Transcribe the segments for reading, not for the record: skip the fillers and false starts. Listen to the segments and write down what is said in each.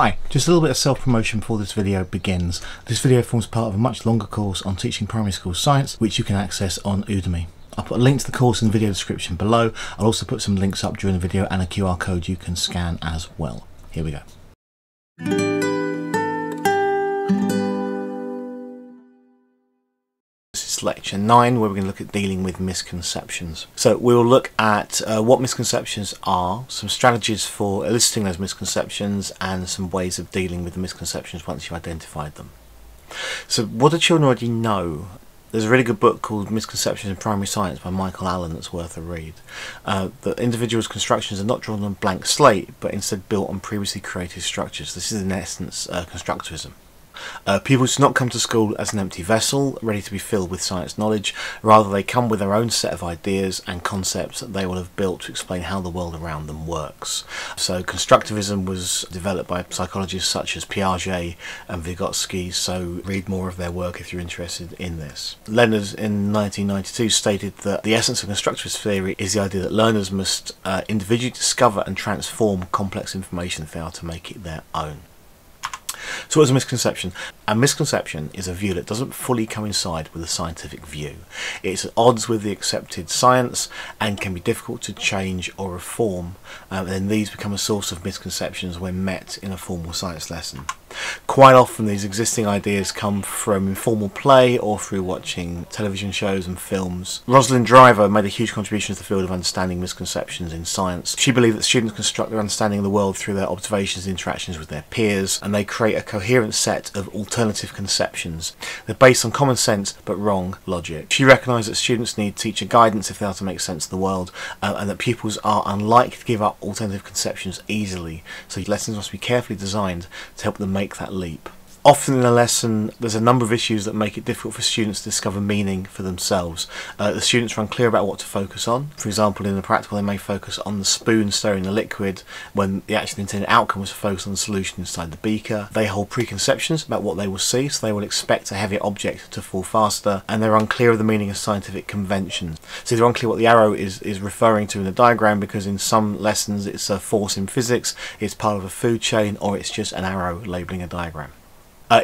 Hi, just a little bit of self-promotion before this video begins. This video forms part of a much longer course on teaching primary school science, which you can access on Udemy. I'll put a link to the course in the video description below. I'll also put some links up during the video and a QR code you can scan as well. Here we go. Lecture 9, where we're going to look at dealing with misconceptions. So we'll look at what misconceptions are, some strategies for eliciting those misconceptions, and some ways of dealing with the misconceptions once you've identified them. So what do children already know? There's a really good book called Misconceptions in Primary Science by Michael Allen that's worth a read. The individual's constructions are not drawn on a blank slate, but instead built on previously created structures. This is in essence constructivism. Pupils do not come to school as an empty vessel, ready to be filled with science knowledge. Rather, they come with their own set of ideas and concepts that they will have built to explain how the world around them works. So constructivism was developed by psychologists such as Piaget and Vygotsky, so read more of their work if you're interested in this. Lennard in 1992 stated that the essence of constructivist theory is the idea that learners must individually discover and transform complex information if they are to make it their own. So what's a misconception? A misconception is a view that doesn't fully coincide with a scientific view. It's at odds with the accepted science and can be difficult to change or reform. And these become a source of misconceptions when met in a formal science lesson. Quite often these existing ideas come from informal play or through watching television shows and films. Rosalind Driver made a huge contribution to the field of understanding misconceptions in science. She believed that students construct their understanding of the world through their observations and interactions with their peers, and they create a coherent set of alternative conceptions. They're based on common sense but wrong logic. She recognised that students need teacher guidance if they are to make sense of the world, and that pupils are unlikely to give up alternative conceptions easily, so lessons must be carefully designed to help them make that leap. Often in a lesson there's a number of issues that make it difficult for students to discover meaning for themselves. The students are unclear about what to focus on. For example, in the practical they may focus on the spoon stirring the liquid when the actual intended outcome was to focus on the solution inside the beaker. They hold preconceptions about what they will see, so they will expect a heavier object to fall faster, and they're unclear of the meaning of scientific conventions. So they're unclear what the arrow is referring to in the diagram, because in some lessons it's a force in physics, it's part of a food chain, or it's just an arrow labelling a diagram.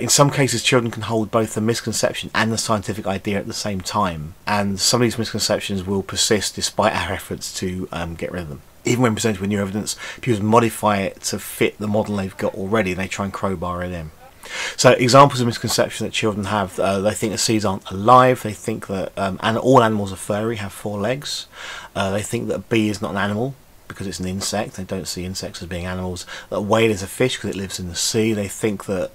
In some cases children can hold both the misconception and the scientific idea at the same time, and some of these misconceptions will persist despite our efforts to get rid of them. Even when presented with new evidence, pupils modify it to fit the model they've got already, and they try and crowbar it in. So examples of misconception that children have, they think that seeds aren't alive, they think that and all animals are furry, have four legs, they think that a bee is not an animal because it's an insect, they don't see insects as being animals, that a whale is a fish because it lives in the sea, they think that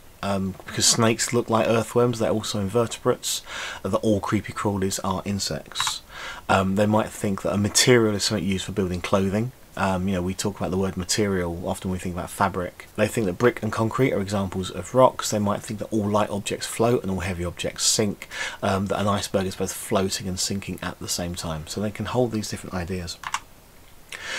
because snakes look like earthworms, they're also invertebrates, that all creepy-crawlies are insects. They might think that a material is something used for building clothing. You know, we talk about the word material, often we think about fabric. They think that brick and concrete are examples of rocks. They might think that all light objects float and all heavy objects sink, that an iceberg is both floating and sinking at the same time. So they can hold these different ideas.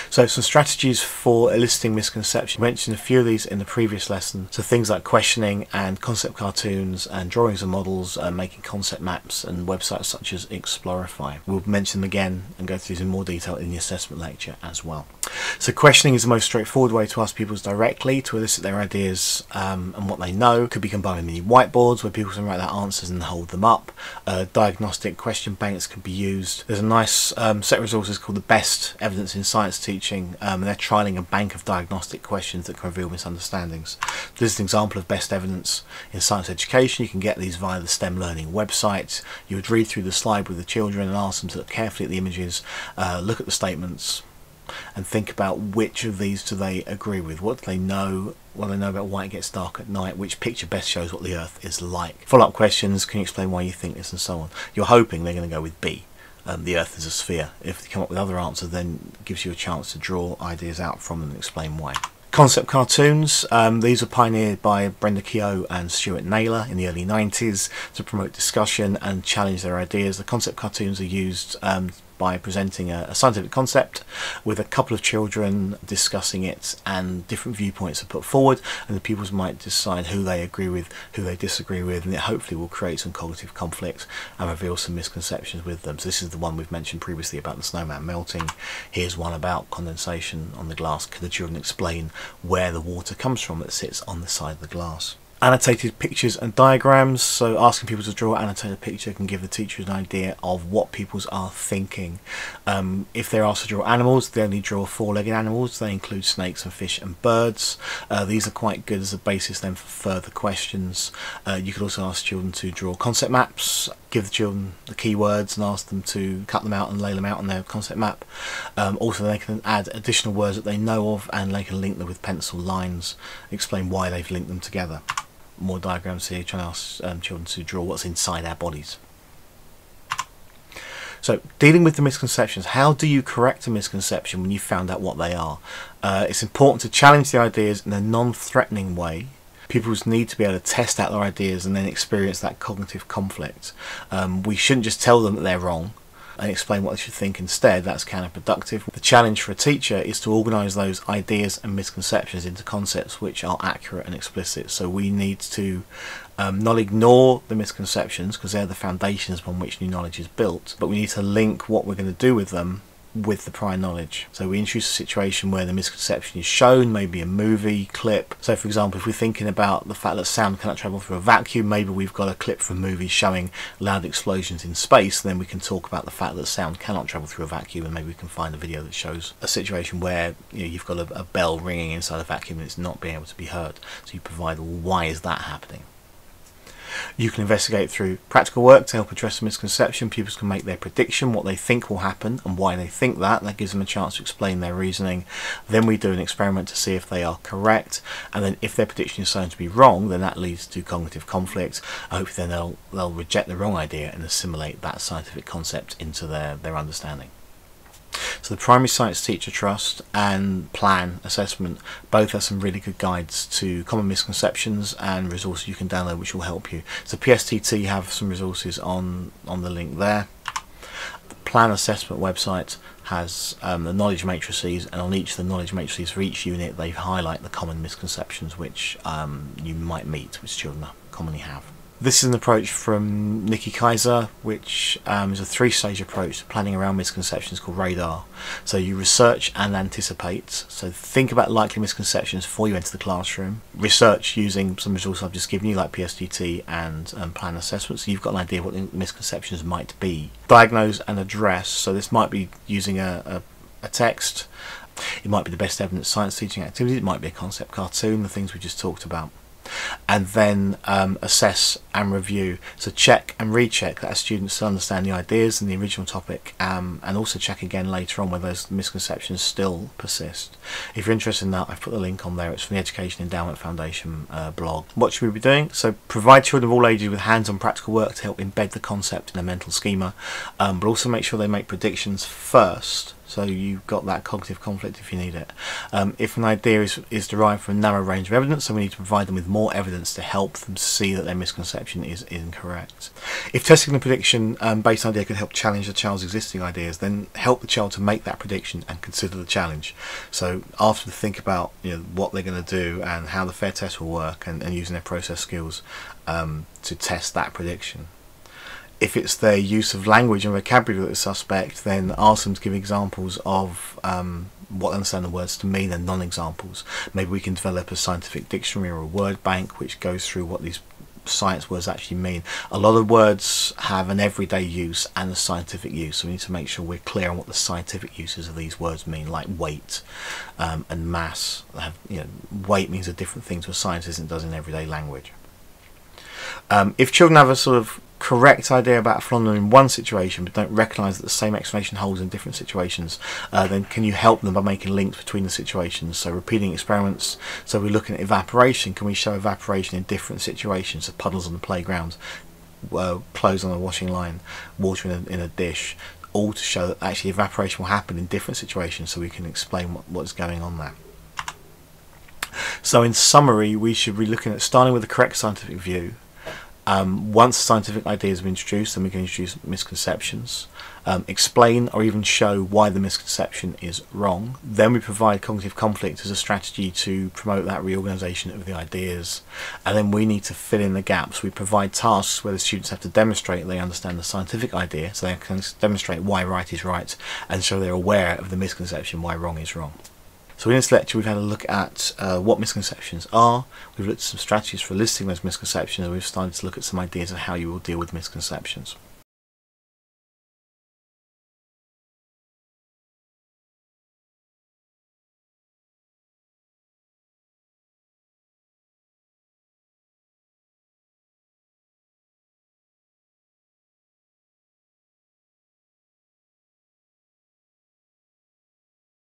So some strategies for eliciting misconceptions. I mentioned a few of these in the previous lesson. So things like questioning and concept cartoons and drawings and models and making concept maps and websites such as Explorify. We'll mention them again and go through these in more detail in the assessment lecture as well. So questioning is the most straightforward way to ask pupils directly to elicit their ideas and what they know. Could be combined with mini whiteboards where pupils can write their answers and hold them up. Diagnostic question banks can be used. There's a nice set of resources called the Best Evidence in Science Teaching, and they're trialling a bank of diagnostic questions that can reveal misunderstandings. This is an example of Best Evidence in Science Education. You can get these via the STEM learning website. You would read through the slide with the children and ask them to look carefully at the images, look at the statements, and think about which of these do they agree with. What do they know? What do they know about why it gets dark at night? Which picture best shows what the Earth is like? Follow-up questions, can you explain why you think this, and so on. You're hoping they're going to go with B. The Earth is a sphere. If they come up with other answers, then it gives you a chance to draw ideas out from them and explain why. Concept cartoons. These were pioneered by Brenda Keogh and Stuart Naylor in the early 90s to promote discussion and challenge their ideas. The concept cartoons are used by presenting a scientific concept with a couple of children discussing it, and different viewpoints are put forward, and the pupils might decide who they agree with, who they disagree with, and it hopefully will create some cognitive conflict and reveal some misconceptions with them. So this is the one we've mentioned previously about the snowman melting. Here's one about condensation on the glass. Can the children explain where the water comes from that sits on the side of the glass? Annotated pictures and diagrams. So asking people to draw an annotated picture can give the teacher an idea of what pupils are thinking. If they're asked to draw animals, they only draw four-legged animals. They include snakes and fish and birds. These are quite good as a basis then for further questions. You could also ask children to draw concept maps, give the children the keywords and ask them to cut them out and lay them out on their concept map. Also, they can add additional words that they know of, and they can link them with pencil lines, explain why they've linked them together. More diagrams here, trying to ask children to draw what's inside our bodies. So, dealing with the misconceptions. How do you correct a misconception when you've found out what they are? It's important to challenge the ideas in a non-threatening way. Pupils need to be able to test out their ideas and then experience that cognitive conflict. We shouldn't just tell them that they're wrong and explain what they should think instead. That's counterproductive. The challenge for a teacher is to organise those ideas and misconceptions into concepts which are accurate and explicit. So we need to not ignore the misconceptions, because they're the foundations upon which new knowledge is built, but we need to link what we're going to do with them with the prior knowledge. So we introduce a situation where the misconception is shown, maybe a movie clip. So for example, if we're thinking about the fact that sound cannot travel through a vacuum, maybe we've got a clip from movies showing loud explosions in space, and then we can talk about the fact that sound cannot travel through a vacuum, and maybe we can find a video that shows a situation where, you know, you've got a bell ringing inside a vacuum and it's not being able to be heard. So you provide, well, why is that happening? You can investigate through practical work to help address the misconception. Pupils can make their prediction, what they think will happen and why they think that. That gives them a chance to explain their reasoning. Then we do an experiment to see if they are correct, and then if their prediction is shown to be wrong, then that leads to cognitive conflict. Hopefully then they'll reject the wrong idea and assimilate that scientific concept into their understanding. So the Primary Science Teacher Trust and Plan Assessment both have some really good guides to common misconceptions and resources you can download which will help you. So PSTT have some resources on the link there. The Plan Assessment website has the knowledge matrices, and on each of the knowledge matrices for each unit they highlight the common misconceptions which you might meet, which children commonly have. This is an approach from Nikki Kaiser, which is a three-stage approach to planning around misconceptions called RADAR. So you research and anticipate. So think about likely misconceptions before you enter the classroom. Research using some resources I've just given you, like PSTT and Plan Assessment, so you've got an idea of what the misconceptions might be. Diagnose and address. So this might be using a text. It might be the best evidence science teaching activity. It might be a concept cartoon, the things we just talked about. And then assess and review. So check and recheck that our students still understand the ideas and the original topic, and also check again later on whether those misconceptions still persist. If you're interested in that, I've put the link on there. It's from the Education Endowment Foundation blog. What should we be doing? So provide children of all ages with hands-on practical work to help embed the concept in their mental schema, but also make sure they make predictions first. So you've got that cognitive conflict if you need it. If an idea is derived from a narrow range of evidence, then we need to provide them with more evidence to help them see that their misconception is incorrect. If testing the prediction-based idea could help challenge the child's existing ideas, then help the child to make that prediction and consider the challenge. So after they think about, you know, what they're going to do and how the fair test will work, and using their process skills to test that prediction. If it's their use of language and vocabulary that is suspect, then ask them to give examples of what they understand the words to mean and non-examples. Maybe we can develop a scientific dictionary or a word bank which goes through what these science words actually mean. A lot of words have an everyday use and a scientific use, so we need to make sure we're clear on what the scientific uses of these words mean, like weight and mass. You know, weight means a different thing to a scientist than it does in everyday language. If children have a sort of correct idea about a phenomenon in one situation but don't recognise that the same explanation holds in different situations, then can you help them by making links between the situations? So repeating experiments. So we're looking at evaporation. Can we show evaporation in different situations? So puddles on the playground, clothes on the washing line, water in a dish, all to show that actually evaporation will happen in different situations, so we can explain what's going on there. So in summary, we should be looking at starting with the correct scientific view, Once scientific ideas are introduced, then we can introduce misconceptions, explain or even show why the misconception is wrong. Then we provide cognitive conflict as a strategy to promote that reorganisation of the ideas. And then we need to fill in the gaps. We provide tasks where the students have to demonstrate they understand the scientific idea, so they can demonstrate why right is right, and so they're aware of the misconception why wrong is wrong. So in this lecture we've had a look at what misconceptions are, we've looked at some strategies for eliciting those misconceptions, and we've started to look at some ideas of how you will deal with misconceptions.